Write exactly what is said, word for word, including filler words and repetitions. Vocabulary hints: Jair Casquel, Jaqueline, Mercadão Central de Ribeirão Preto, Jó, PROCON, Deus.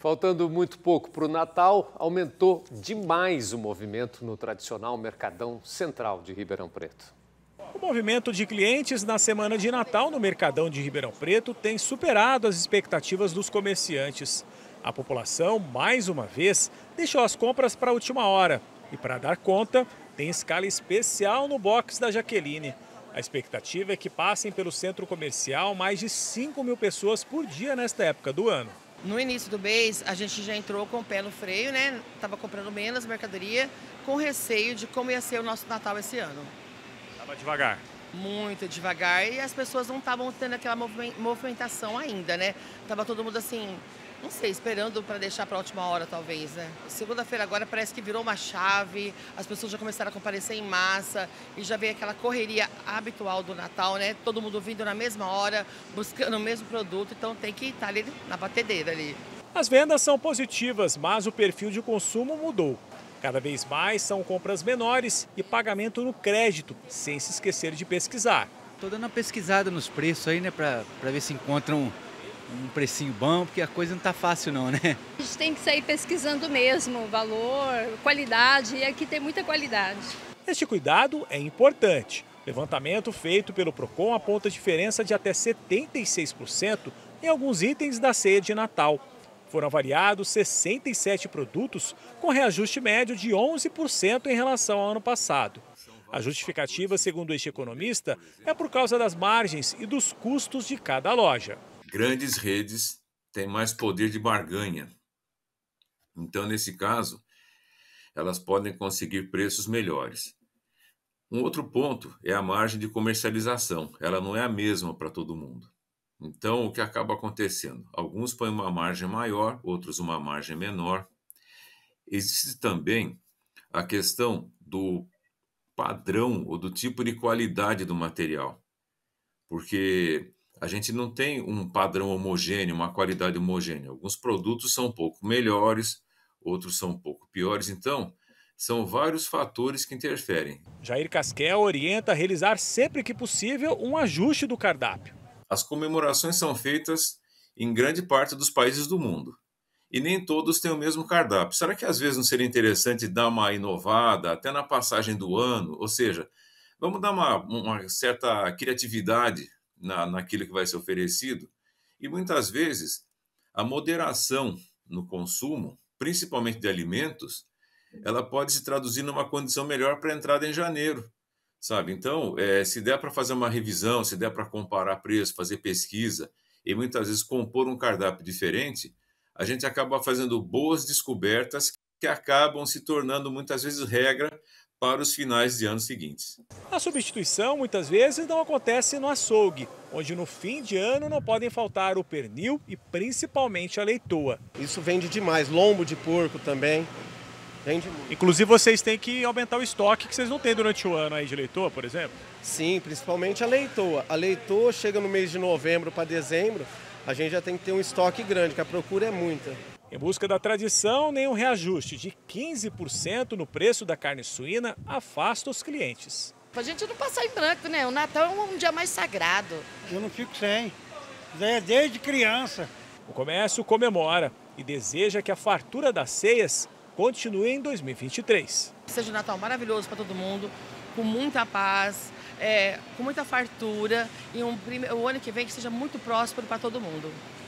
Faltando muito pouco para o Natal, aumentou demais o movimento no tradicional Mercadão Central de Ribeirão Preto. O movimento de clientes na semana de Natal no Mercadão de Ribeirão Preto tem superado as expectativas dos comerciantes. A população, mais uma vez, deixou as compras para a última hora. E para dar conta, tem escala especial no box da Jaqueline. A expectativa é que passem pelo centro comercial mais de cinco mil pessoas por dia nesta época do ano. No início do mês, a gente já entrou com o pé no freio, né? Estava comprando menos mercadoria, com receio de como ia ser o nosso Natal esse ano. Estava devagar? Muito devagar, e as pessoas não estavam tendo aquela movimentação ainda, né? Estava todo mundo assim, não sei, esperando para deixar para a última hora, talvez, né? Segunda-feira agora parece que virou uma chave, as pessoas já começaram a comparecer em massa, e já veio aquela correria habitual do Natal, né? Todo mundo vindo na mesma hora, buscando o mesmo produto, então tem que estar ali na batedeira ali. As vendas são positivas, mas o perfil de consumo mudou. Cada vez mais são compras menores e pagamento no crédito, sem se esquecer de pesquisar. Estou dando uma pesquisada nos preços aí, né? Para ver se encontram um precinho bom, porque a coisa não está fácil não, né? A gente tem que sair pesquisando mesmo, valor, qualidade, e aqui tem muita qualidade. Este cuidado é importante. Levantamento feito pelo PROCON aponta diferença de até setenta e seis por cento em alguns itens da ceia de Natal. Foram avaliados sessenta e sete produtos, com reajuste médio de onze por cento em relação ao ano passado. A justificativa, segundo este economista, é por causa das margens e dos custos de cada loja. Grandes redes têm mais poder de barganha. Então, nesse caso, elas podem conseguir preços melhores. Um outro ponto é a margem de comercialização. Ela não é a mesma para todo mundo. Então, o que acaba acontecendo? Alguns põem uma margem maior, outros uma margem menor. Existe também a questão do padrão ou do tipo de qualidade do material. Porque a gente não tem um padrão homogêneo, uma qualidade homogênea. Alguns produtos são um pouco melhores, outros são um pouco piores. Então, são vários fatores que interferem. Jair Casquel orienta a realizar sempre que possível um ajuste do cardápio. As comemorações são feitas em grande parte dos países do mundo. E nem todos têm o mesmo cardápio. Será que às vezes não seria interessante dar uma inovada, até na passagem do ano? Ou seja, vamos dar uma, uma certa criatividade na, naquilo que vai ser oferecido. E muitas vezes a moderação no consumo, principalmente de alimentos, ela pode se traduzir numa condição melhor para a entrada em janeiro. Sabe? Então, é, se der para fazer uma revisão, se der para comparar preço, fazer pesquisa e muitas vezes compor um cardápio diferente, a gente acaba fazendo boas descobertas que acabam se tornando muitas vezes regra para os finais de anos seguintes. A substituição muitas vezes não acontece no açougue, onde no fim de ano não podem faltar o pernil e principalmente a leitoa. Isso vende demais, lombo de porco também. Inclusive vocês têm que aumentar o estoque que vocês não têm durante o ano aí de leitoa, por exemplo? Sim, principalmente a leitoa. A leitoa chega no mês de novembro para dezembro, a gente já tem que ter um estoque grande, que a procura é muita. Em busca da tradição, nenhum reajuste de quinze por cento no preço da carne suína afasta os clientes. Pra gente não passar em branco, né? O Natal é um dia mais sagrado. Eu não fico sem, desde criança. O comércio comemora e deseja que a fartura das ceias continue em dois mil e vinte e três. Seja um Natal maravilhoso para todo mundo, com muita paz, é, com muita fartura e um, o ano que vem que seja muito próspero para todo mundo.